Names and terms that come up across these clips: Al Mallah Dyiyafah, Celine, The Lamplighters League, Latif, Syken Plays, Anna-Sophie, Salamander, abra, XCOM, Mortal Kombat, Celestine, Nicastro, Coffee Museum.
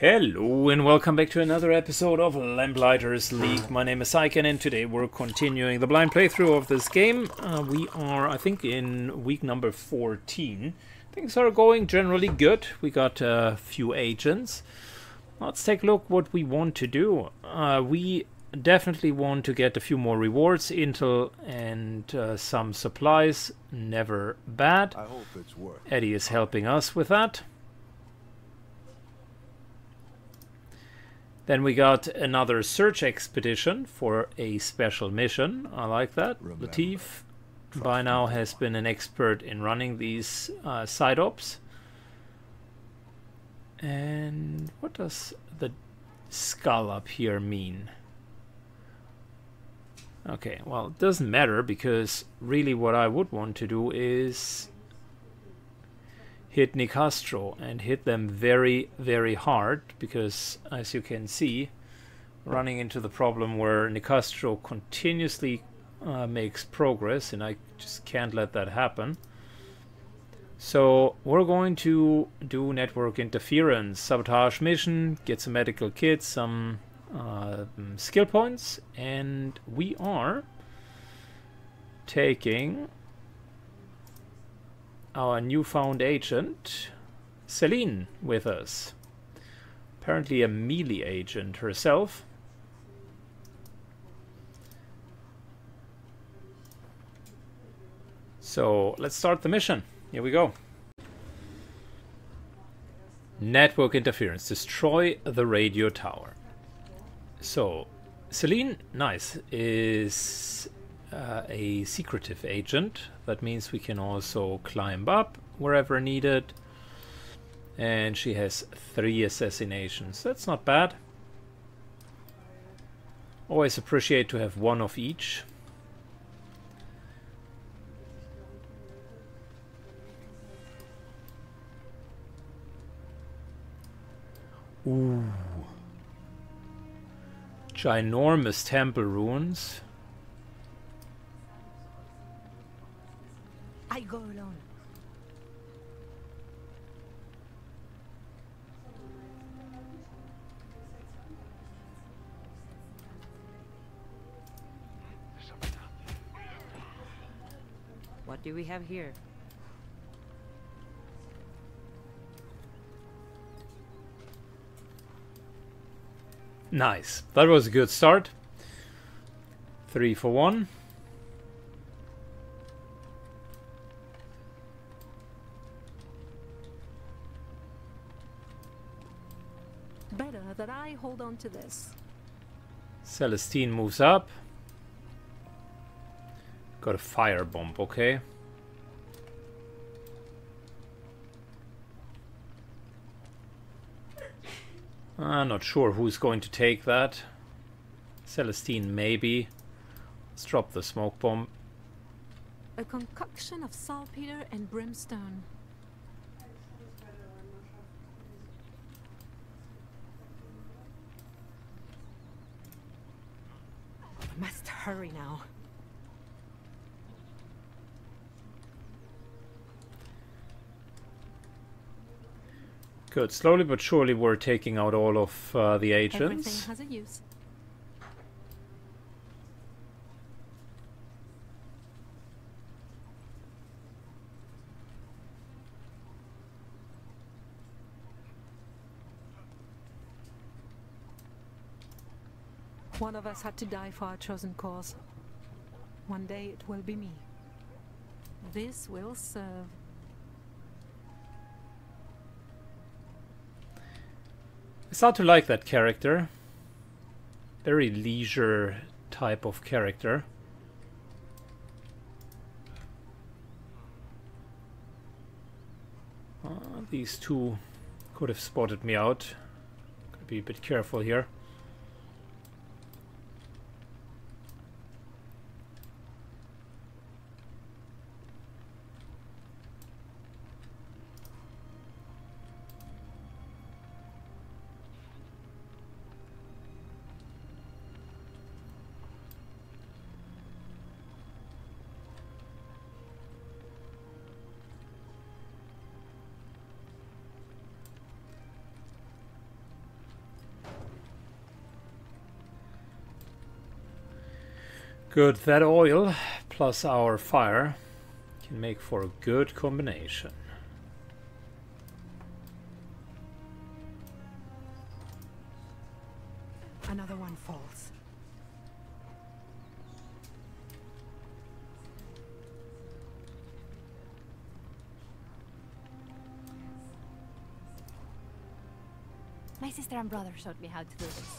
Hello and welcome back to another episode of Lamplighters League. My name is Syken and today we're continuing the blind playthrough of this game. We are, I think, in week number 14. Things are going generally good. We got a few agents. Let's take a look what we want to do. We definitely want to get a few more rewards, intel and some supplies. Never bad. I hope it's worth. Eddie is helping us with that. Then we got another search expedition for a special mission. I like that. Latif by now has been an expert in running these side ops. And what does the skull up here mean? Okay, well, it doesn't matter because really what I would want to do is hit Nicastro and hit them very, very hard, because as you can see, running into the problem where Nicastro continuously makes progress, and I just can't let that happen. So we're going to do network interference, sabotage mission, get some medical kits, some skill points, and we are taking our newfound agent, Celine, with us. Apparently a melee agent herself. So let's start the mission. Here we go. Network interference. Destroy the radio tower. So Celine, nice, is a secretive agent. That means we can also climb up wherever needed, and she has 3 assassinations. That's not bad. Always appreciate to have one of each. Ooh, ginormous temple ruins. I go alone. What do we have here? Nice. That was a good start. 3 for 1. Hold on to this. Celestine moves up. Got a firebomb, okay. I'm not sure who's going to take that. Celestine, maybe. Let's drop the smoke bomb. A concoction of saltpeter and brimstone. Must hurry now. Good. Slowly but surely we're taking out all of the agents. Everything has a use. One of us had to die for our chosen cause. One day it will be me. This will serve. I start to like that character. Very leisure type of character. These two could have spotted me out. Gotta be a bit careful here. Good, that oil plus our fire can make for a good combination. Another one falls. My sister and brother showed me how to do this.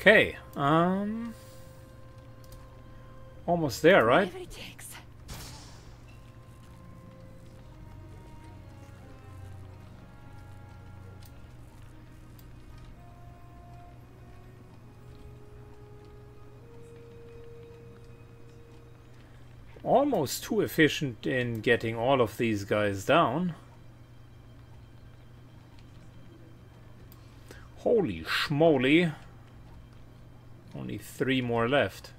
Okay, almost there, right? Whatever it takes. Almost too efficient in getting all of these guys down. Holy schmoly. Only 3 more left.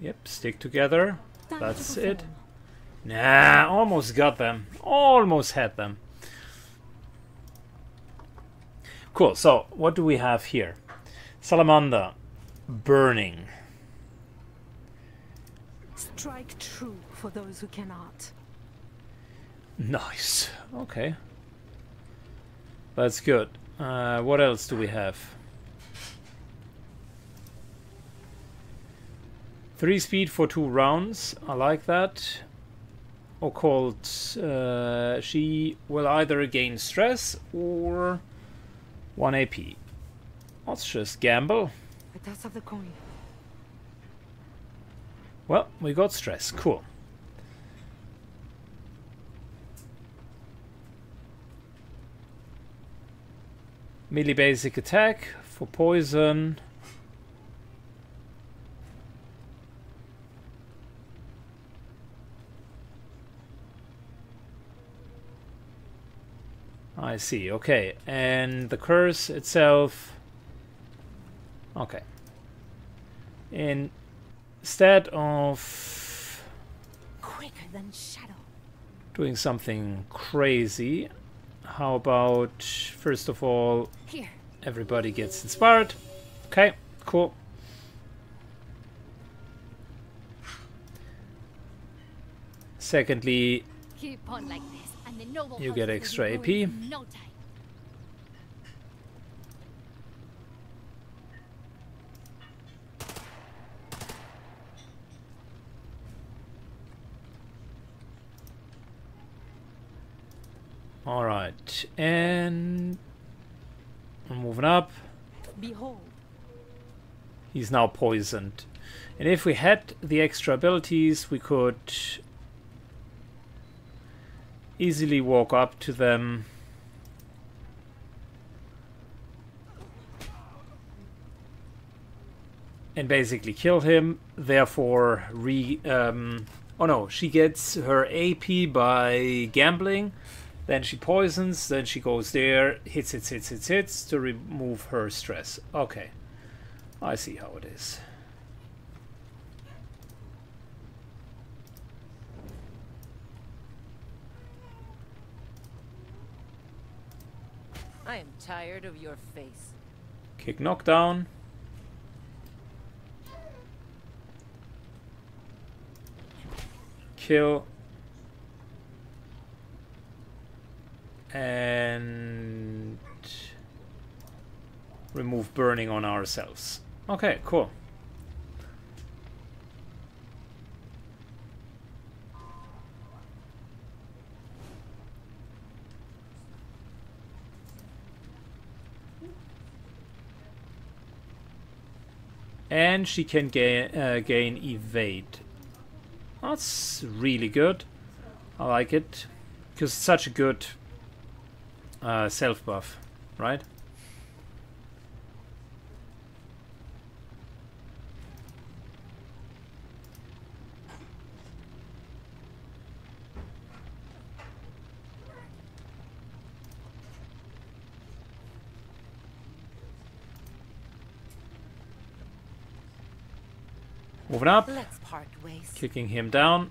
Yep, stick together. That's it. Nah, almost got them. Almost had them. Cool, so what do we have here? Salamander. Burning. Strike true for those who cannot. Nice. Okay. That's good. What else do we have? 3 speed for 2 rounds, I like that. Occult, she will either gain stress or 1 AP. Let's just gamble. A toss of the coin. Well, we got stress, cool. Melee basic attack for poison. I see, okay, and the curse itself, okay, instead of quicker than shadow doing something crazy, how about first of all here everybody gets inspired. Okay, cool. Secondly, keep on like this. You get extra AP. All right, and I'm moving up. Behold, he's now poisoned, and if we had the extra abilities, we could easily walk up to them. And basically kill him. Therefore oh no, she gets her AP by gambling. Then she poisons. Then she goes there. Hits to remove her stress. Okay. I see how it is. I am tired of your face. Kick knockdown. Kill. And remove burning on ourselves. Okay, cool. And she can gain evade. That's really good. I like it. Because it's such a good self buff, right? Moving up. Let's part ways. Kicking him down.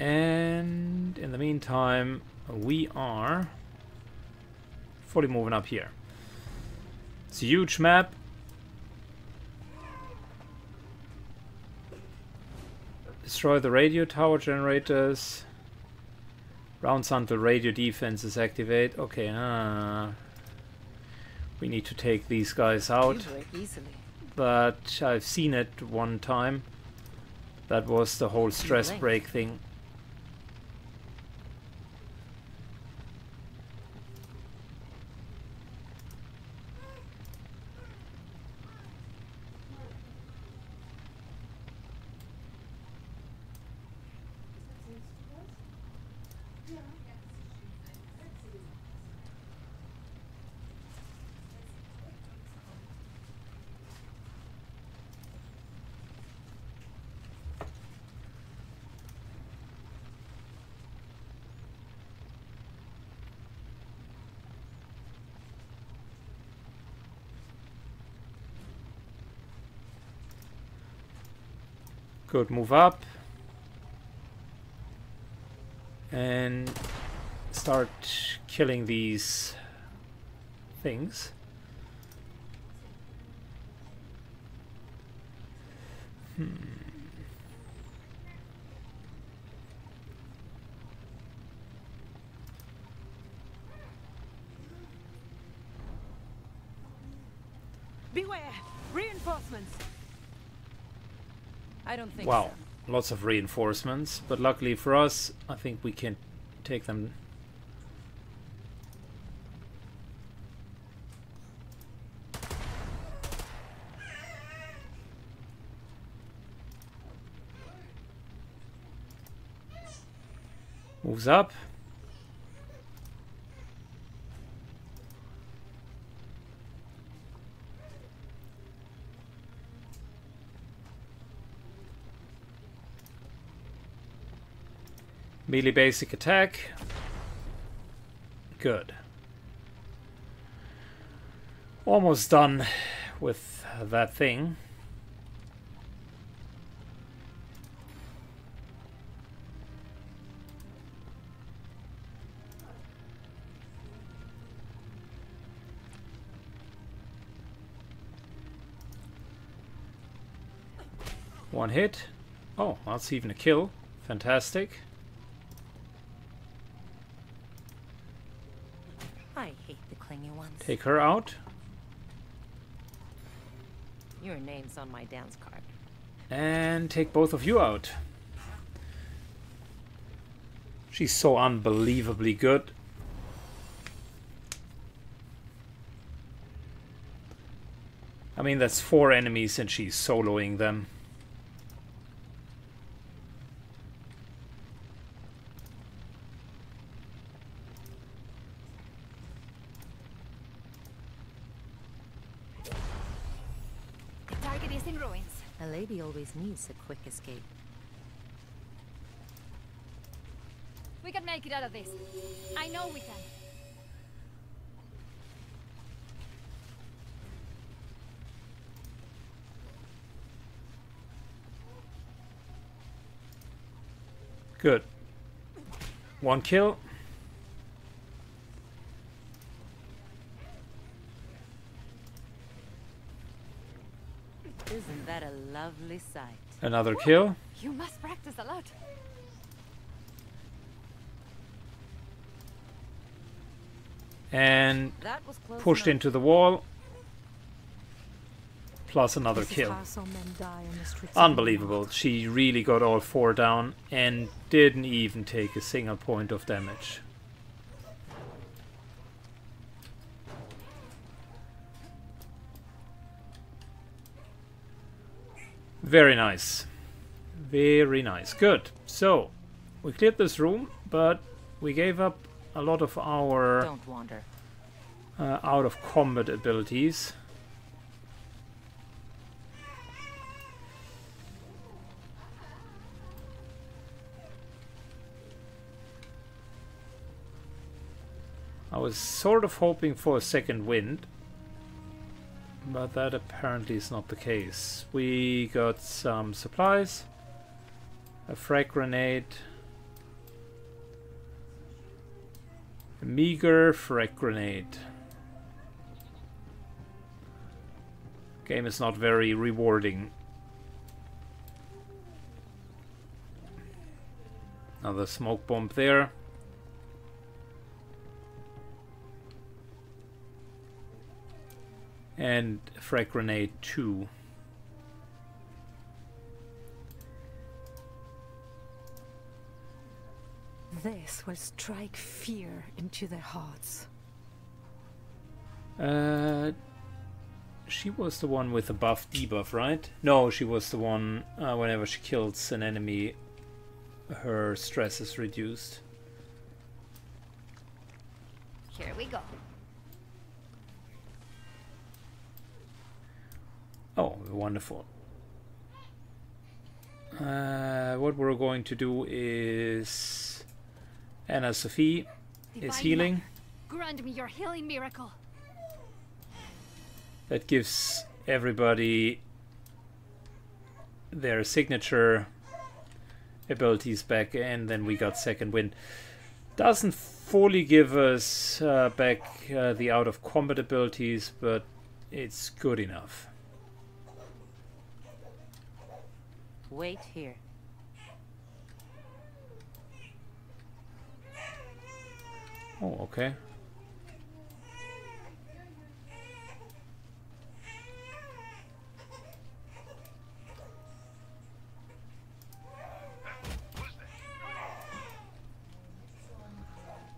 And in the meantime, we are fully moving up here. It's a huge map. Destroy the radio tower generators. Rounds until radio defenses activate. Okay, we need to take these guys out, but I've seen it one time. That was the whole stress break thing. Good, move up and start killing these things. Beware, reinforcements. I don't think so. Lots of reinforcements, but luckily for us, I think we can take them. Moves up. Melee basic attack. Good. Almost done with that thing. One hit. Oh, that's even a kill. Fantastic. Take her out. Your name's on my dance card. And take both of you out. She's so unbelievably good. I mean, that's 4 enemies and she's soloing them. Needs a quick escape. We can make it out of this. I know we can. Good. 1 kill. Isn't that a lovely sight? Another kill. You must practice a lot. And pushed into the wall. Plus another kill. Unbelievable. She really got all 4 down and didn't even take a single point of damage. Very nice. Very nice. Good. So, we cleared this room, but we gave up a lot of our out of combat abilities. I was sort of hoping for a second wind, but that apparently is not the case. We got some supplies, a frag grenade, a meager frag grenade. Game is not very rewarding. Another smoke bomb there. And frag grenade 2. This will strike fear into their hearts. She was the one with the buff debuff, right? No, she was the one whenever she kills an enemy, her stress is reduced. Here we go. Oh, wonderful. What we're going to do is Anna-Sophie is healing. Grant me your healing miracle. That gives everybody their signature abilities back, and then we got second wind. Doesn't fully give us back the out of combat abilities, but it's good enough. Wait here. Oh, okay.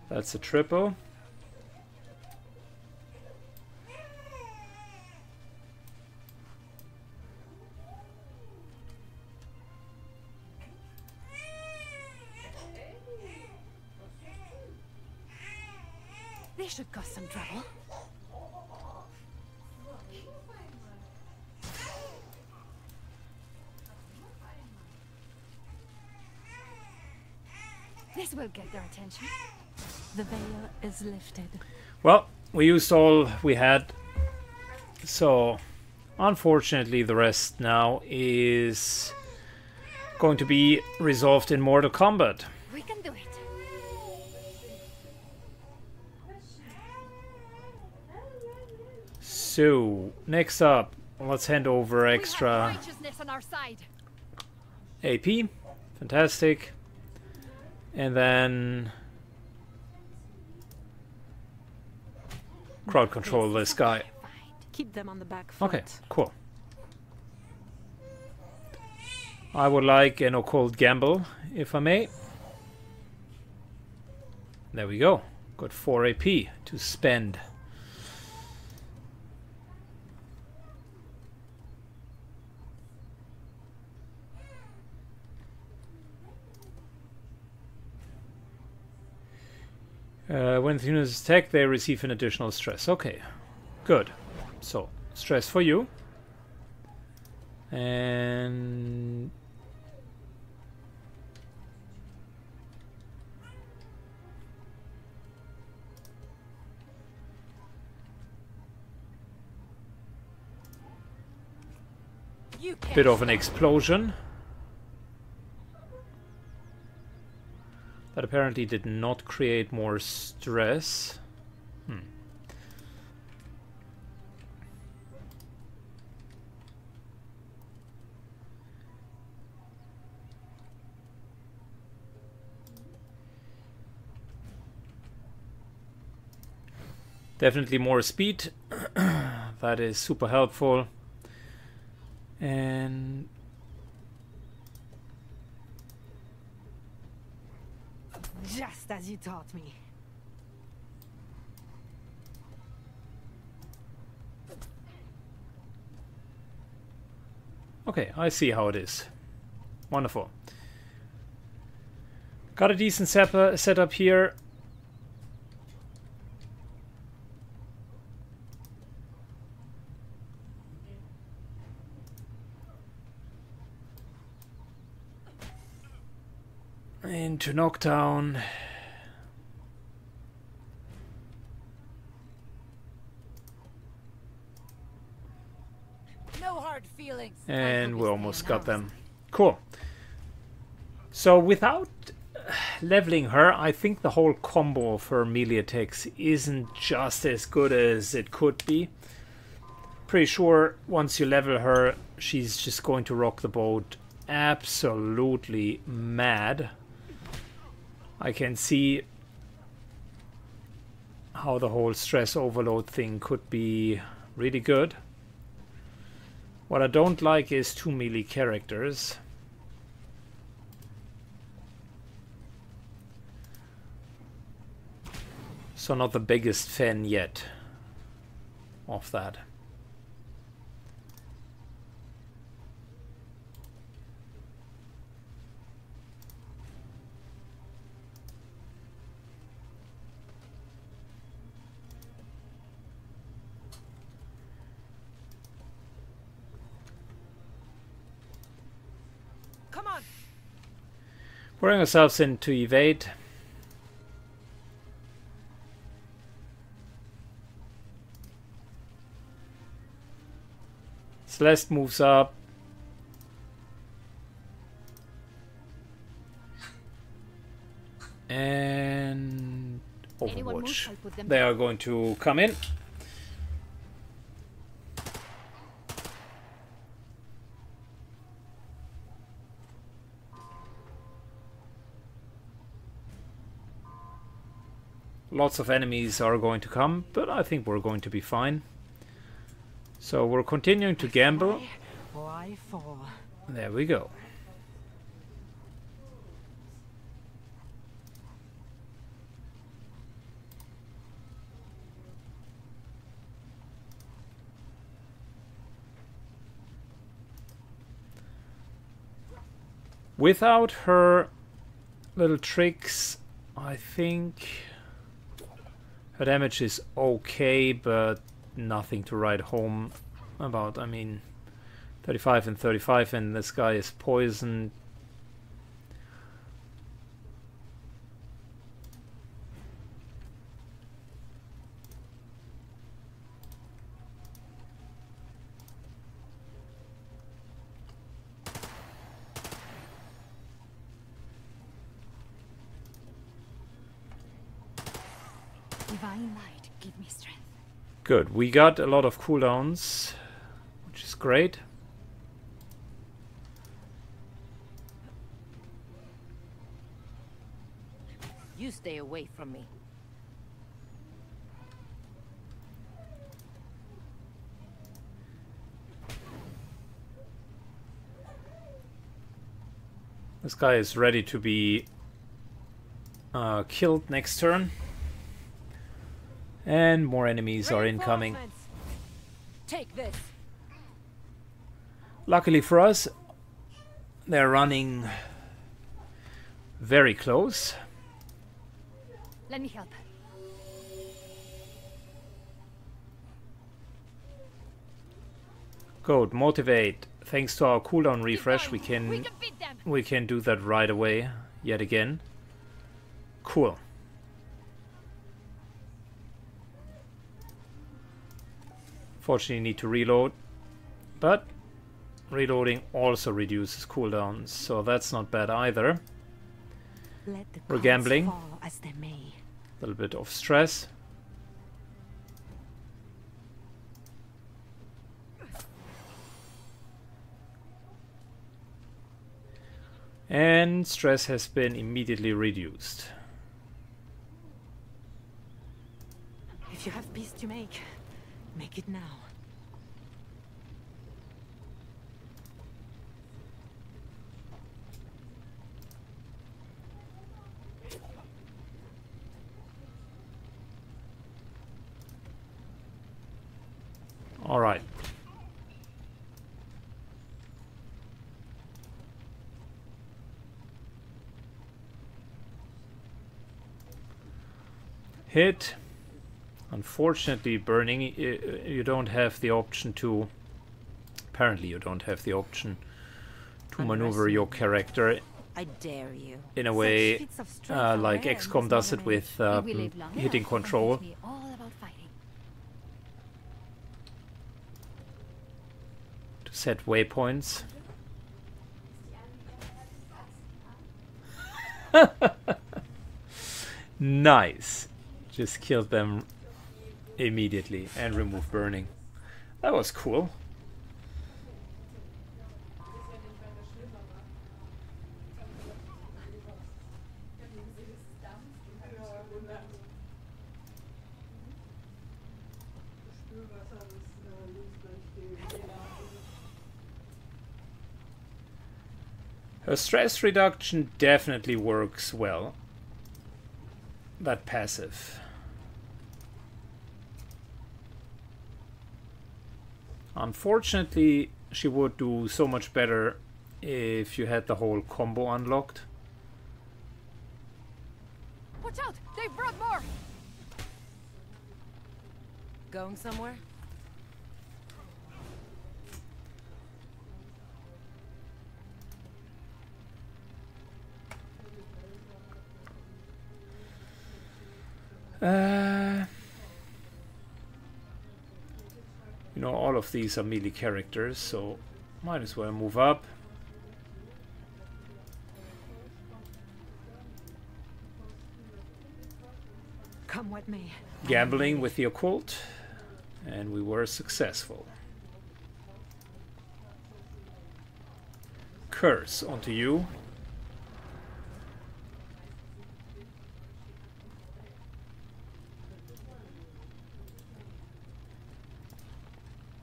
That's a triple. Should cause some trouble. This will get their attention. The veil is lifted. Well, we used all we had, so unfortunately the rest now is going to be resolved in Mortal Kombat. We can do it. So, next up, let's hand over extra AP. Fantastic. And then crowd control this guy. Keep them on the back foot. Okay, cool. I would like an occult gamble, if I may. There we go. Got 4 AP to spend. When the unit is attacked, they receive an additional stress. Okay, good. So, stress for you. And bit of an explosion. That apparently did not create more stress. Definitely more speed. That is super helpful. And just as you taught me. Okay, I see how it is. Wonderful. Got a decent setup here. Into knockdown. No hard feelings. And we almost got them. Cool. So without leveling her, I think the whole combo of her melee attacks isn't just as good as it could be. Pretty sure once you level her, she's just going to rock the boat absolutely mad. I can see how the whole stress overload thing could be really good. What I don't like is two melee characters. So not the biggest fan yet of that. Pouring ourselves in to evade. Celeste moves up. And Overwatch. They are going to come in. Lots of enemies are going to come, but I think we're going to be fine. So we're continuing to gamble. There we go. Without her little tricks, I think her damage is okay, but nothing to write home about. I mean, 35 and 35, and this guy is poisoned. Good, we got a lot of cooldowns, which is great. You stay away from me. This guy is ready to be killed next turn. And more enemies are incoming. Take this. Luckily for us, they're running very close. Let me help. Good, motivate. Thanks to our cooldown refresh, we can do that right away yet again. Cool. Fortunately, need to reload, but reloading also reduces cooldowns, so that's not bad either. We're gambling. A little bit of stress. And stress has been immediately reduced. If you have peace to make, make it now. All right. hit. Unfortunately, burning, you don't have the option to... Apparently, you don't have the option to maneuver your character in a way like XCOM does it with hitting control. To set waypoints. Nice. Just killed them immediately and remove burning. That was cool. Her stress reduction definitely works well. That passive. Unfortunately, she would do so much better if you had the whole combo unlocked. Watch out! They brought more. Going somewhere? You know, all of these are melee characters, so might as well move up. Come with me. Gambling with the occult, and we were successful. Curse onto you.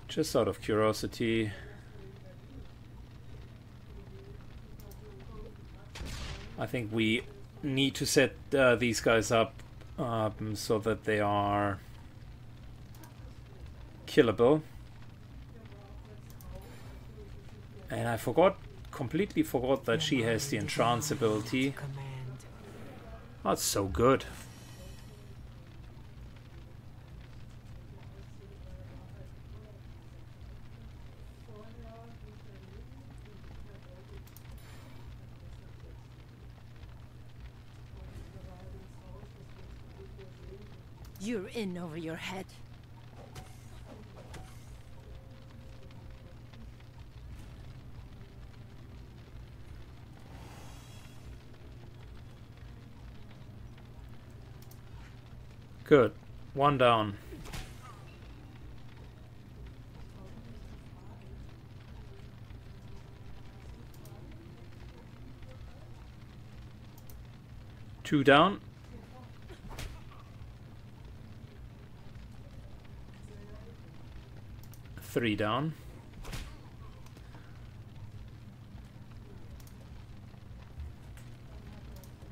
Just out of curiosity. I think we need to set these guys up so that they are killable. And I completely forgot that she has the entrance ability. That's so good. You're in over your head. Good. One down. Two down. Three down.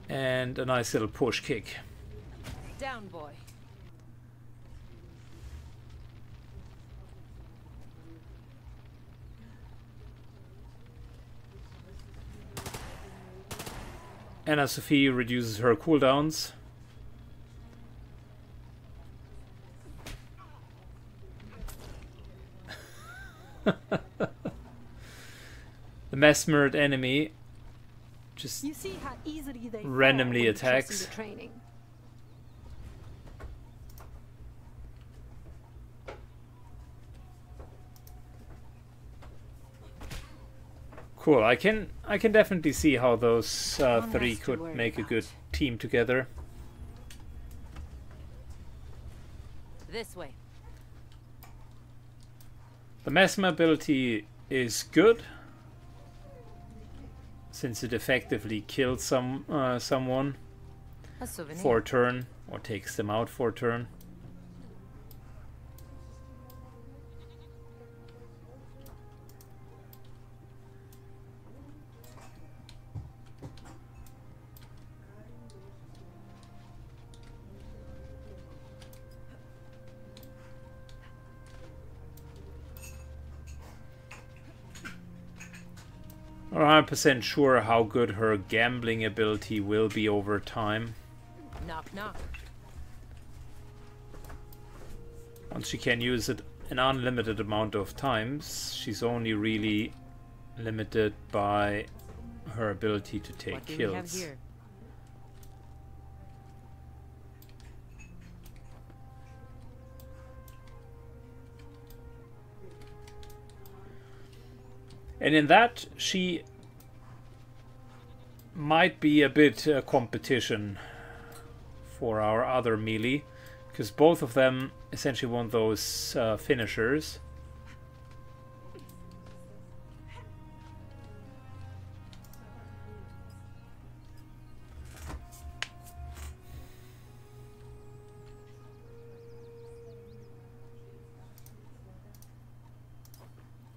And a nice little push kick. Down, boy. Anna-Sophie reduces her cooldowns. The mesmered enemy just randomly attacks. Cool. I can definitely see how those three could make a good team together. This way. The mesmer ability is good, since it effectively kills someone for a turn, or takes them out for a turn. I'm not 100% sure how good her gambling ability will be over time. Knock knock. Once she can use it an unlimited amount of times, she's only really limited by her ability to take kills. And in that, she might be a bit competition for our other melee, because both of them essentially want those finishers.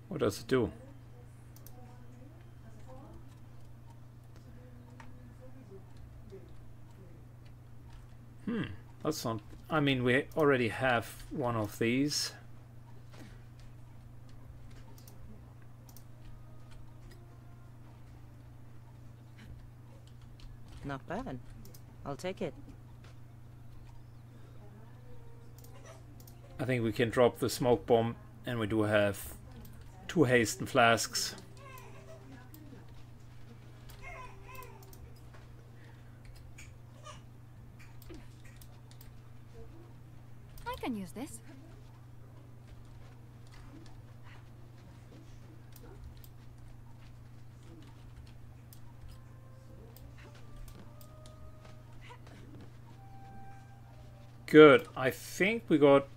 What does it do? That's not... I mean, we already have one of these. Not bad. I'll take it. I think we can drop the smoke bomb, and we do have 2 haste and flasks. Use this. Good. I think we got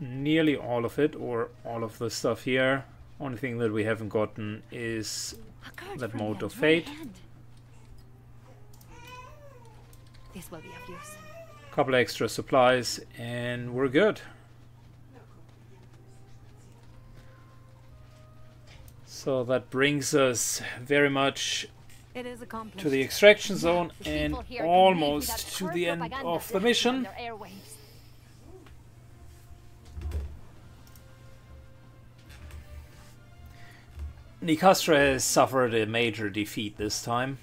nearly all of it, or all of the stuff here. Only thing that we haven't gotten is that mode of fate. This will be of use. Couple extra supplies and we're good. So that brings us very much to the extraction zone and almost to the end of the mission. Nicastro has suffered a major defeat this time.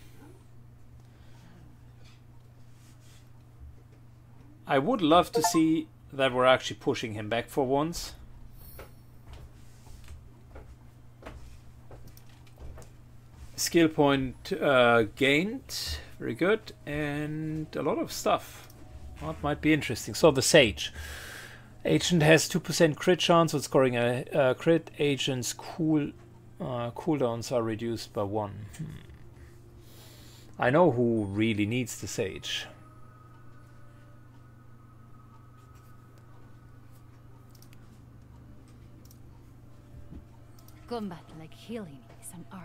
I would love to see that we're actually pushing him back for once. Skill point gained. Very good. And a lot of stuff. That might be interesting. So the Sage. Agent has 2% crit chance on scoring a crit. Agent's cooldowns are reduced by 1. I know who really needs the Sage.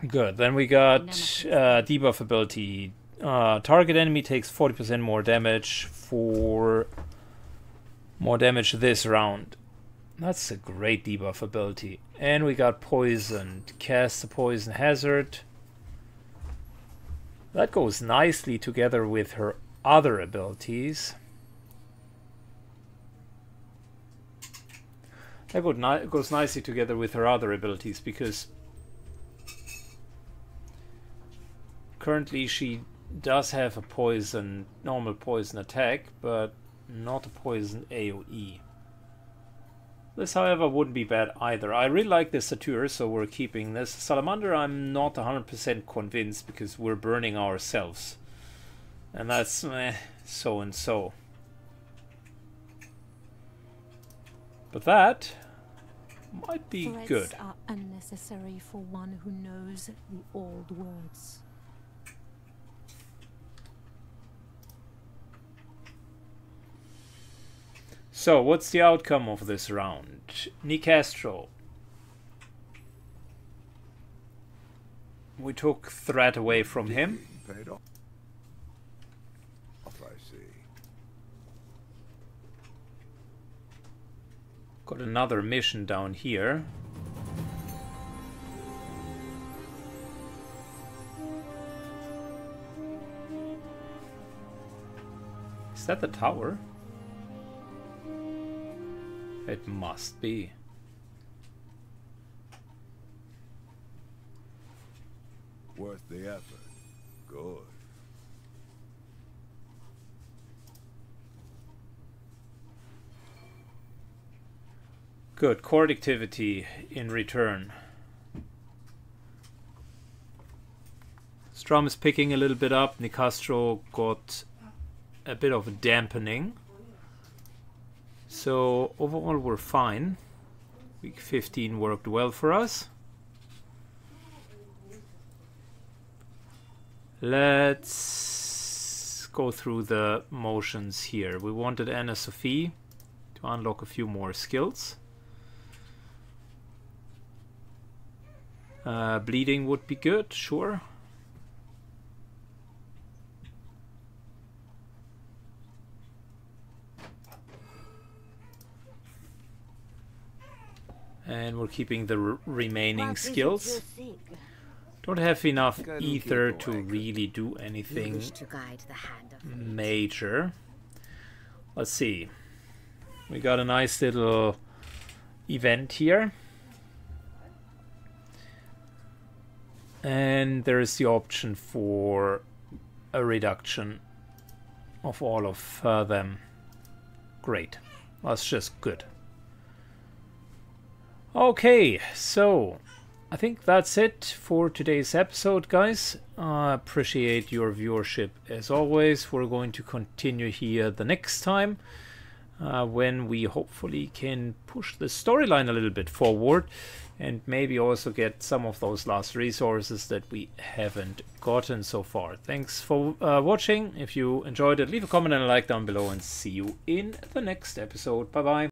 Good, then we got debuff ability. Target enemy takes 40% more damage for more damage this round. That's a great debuff ability. And we got poisoned. Cast the poison hazard. That goes nicely together with her other abilities. That goes nicely together with her other abilities, because currently she does have a poison, normal poison attack, but not a poison AoE. This, however, wouldn't be bad either. I really like this Satyr, so we're keeping this. Salamander, I'm not 100% convinced, because we're burning ourselves. And that's so-and-so. But that might be good. Threats are unnecessary for one who knows the old words. So, what's the outcome of this round? Nicastro. We took threat away from him. Got another mission down here. Is that the tower? It must be. Worth the effort. Good. Good. Chord activity in return. Strum is picking a little bit up. Nicastro got a bit of a dampening. So overall we're fine. Week 15 worked well for us. Let's go through the motions here. We wanted Anna-Sophie to unlock a few more skills. Bleeding would be good, sure. And we're keeping the remaining skills. Don't have enough ether to really do anything major. Let's see. We got a nice little event here. And there is the option for a reduction of all of them. Great. That's just good. Okay, so I think that's it for today's episode, guys. I appreciate your viewership as always. We're going to continue here the next time when we hopefully can push the storyline a little bit forward and maybe also get some of those last resources that we haven't gotten so far. Thanks for watching. If you enjoyed it, leave a comment and a like down below, and see you in the next episode. Bye bye.